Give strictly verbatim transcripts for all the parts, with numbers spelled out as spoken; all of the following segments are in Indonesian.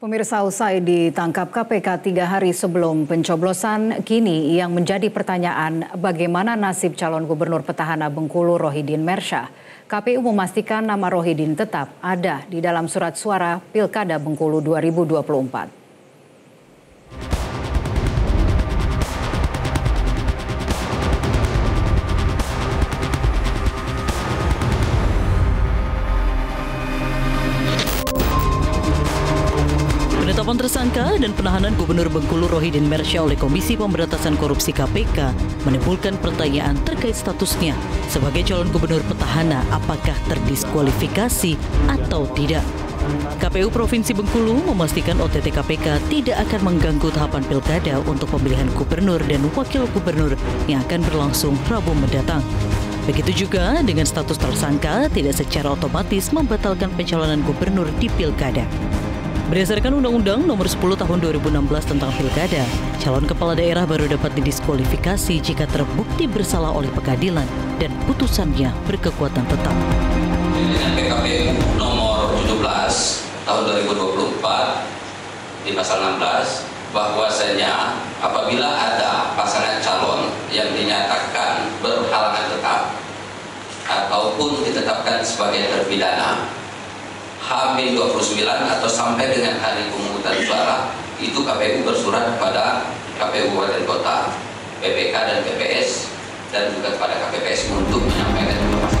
Pemirsa, usai ditangkap K P K tiga hari sebelum pencoblosan, kini yang menjadi pertanyaan bagaimana nasib calon gubernur petahana Bengkulu Rohidin Mersyah. K P U memastikan nama Rohidin tetap ada di dalam surat suara Pilkada Bengkulu dua ribu dua puluh empat. Penetapan tersangka dan penahanan Gubernur Bengkulu Rohidin Mersyah oleh Komisi Pemberantasan Korupsi K P K menimbulkan pertanyaan terkait statusnya sebagai calon gubernur petahana apakah terdiskualifikasi atau tidak. K P U Provinsi Bengkulu memastikan O T T K P K tidak akan mengganggu tahapan pilkada untuk pemilihan gubernur dan wakil gubernur yang akan berlangsung Rabu mendatang. Begitu juga dengan status tersangka tidak secara otomatis membatalkan pencalonan gubernur di pilkada. Berdasarkan Undang-Undang Nomor sepuluh Tahun dua ribu enam belas tentang Pilkada, calon kepala daerah baru dapat didiskualifikasi jika terbukti bersalah oleh pengadilan dan putusannya berkekuatan tetap. Dengan P K P U Nomor tujuh belas Tahun dua ribu dua puluh empat di pasal enam belas, bahwasanya apabila ada pasangan calon yang dinyatakan berhalangan tetap ataupun ditetapkan sebagai terpidana, H minus dua puluh sembilan atau sampai dengan hari pemungutan suara, itu K P U bersurat kepada K P U Kabupaten Kota, P P K dan P P S, dan juga kepada K P P S untuk menyampaikan informasi.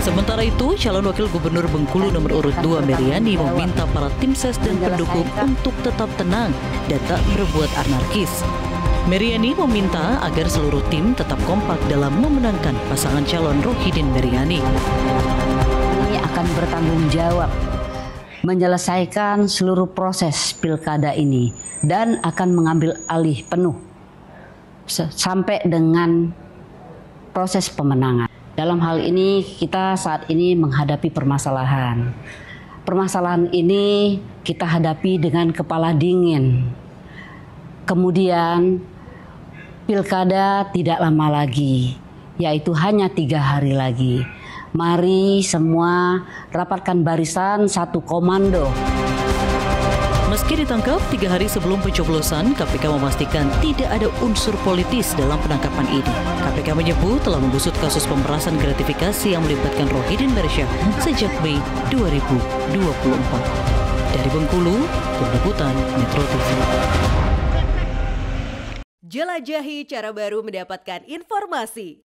Sementara itu, calon wakil gubernur Bengkulu nomor urut dua Meriani meminta para tim ses dan pendukung untuk tetap tenang dan tak berbuat anarkis. Meriani meminta agar seluruh tim tetap kompak dalam memenangkan pasangan calon Rohidin Meriani. Akan bertanggung jawab menyelesaikan seluruh proses pilkada ini dan akan mengambil alih penuh sampai dengan proses pemenangan. Dalam hal ini kita saat ini menghadapi permasalahan. Permasalahan ini kita hadapi dengan kepala dingin. Kemudian pilkada tidak lama lagi, yaitu hanya tiga hari lagi. Mari semua rapatkan barisan satu komando. Meski ditangkap tiga hari sebelum pencoblosan, K P K memastikan tidak ada unsur politis dalam penangkapan ini. K P K menyebut telah mengusut kasus pemerasan gratifikasi yang melibatkan Rohidin Mersyah sejak Mei dua ribu dua puluh empat. Dari Bengkulu, Tim Liputan Metro T V. Jelajahi cara baru mendapatkan informasi.